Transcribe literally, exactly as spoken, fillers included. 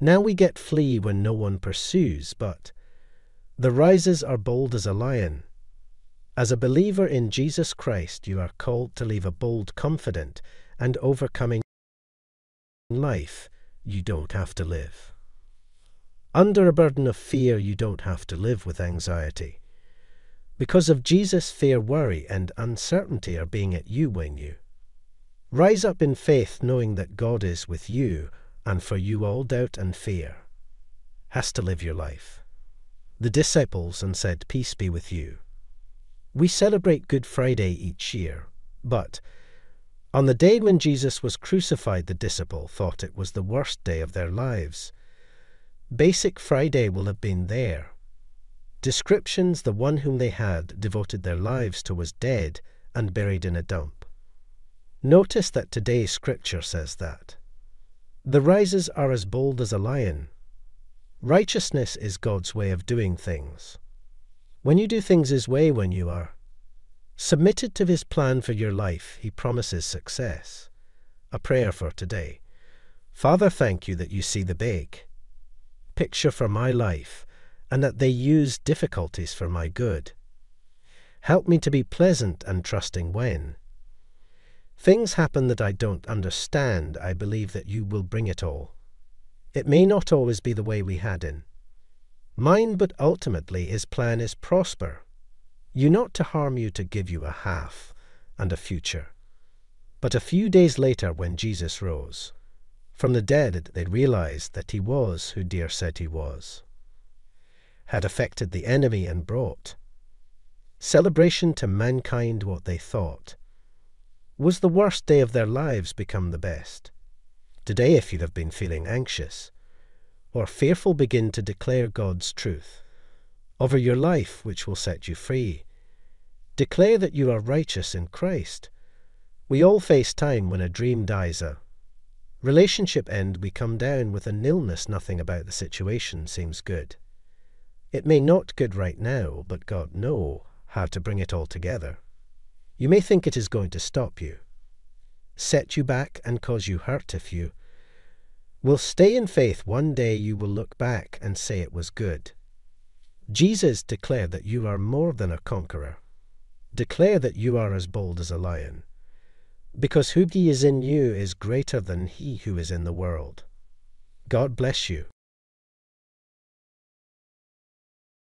Now we get flee when no one pursues, but the rises are bold as a lion. As a believer in Jesus Christ, you are called to live a bold, confident, and overcoming life. You don't have to live under a burden of fear. You don't have to live with anxiety. Because of Jesus, fear, worry, and uncertainty are being at you when you rise up in faith, knowing that God is with you, and for you all doubt and fear has to live your life. The disciples and said, "Peace be with you." We celebrate Good Friday each year, but on the day when Jesus was crucified, the disciples thought it was the worst day of their lives. Basic Friday will have been there. Descriptions: the one whom they had devoted their lives to was dead and buried in a dump. Notice that today's scripture says that the rises are as bold as a lion. Righteousness is God's way of doing things. When you do things His way, when you are submitted to His plan for your life, He promises success. A prayer for today. Father, thank you that you see the big picture for my life and that they use difficulties for my good. Help me to be pleasant and trusting when things happen that I don't understand. I believe that you will bring it all. It may not always be the way we had in mine, but ultimately His plan is prosper you, not to harm you, to give you a half and a future. But a few days later, when Jesus rose from the dead, they realized that He was who dear said He was, had affected the enemy and brought celebration to mankind. What they thought was the worst day of their lives become the best. Today, if you have been feeling anxious or fearful, begin to declare God's truth over your life, which will set you free. Declare that you are righteous in Christ. We all face time when a dream dies, a relationship end, we come down with an illness. Nothing about the situation seems good. It may not good right now, but God knows how to bring it all together. You may think it is going to stop you, set you back, and cause you hurt. If you will stay in faith, one day you will look back and say it was good. Jesus, declared that you are more than a conqueror. Declare that you are as bold as a lion, because who is in you is greater than he who is in the world. God bless you.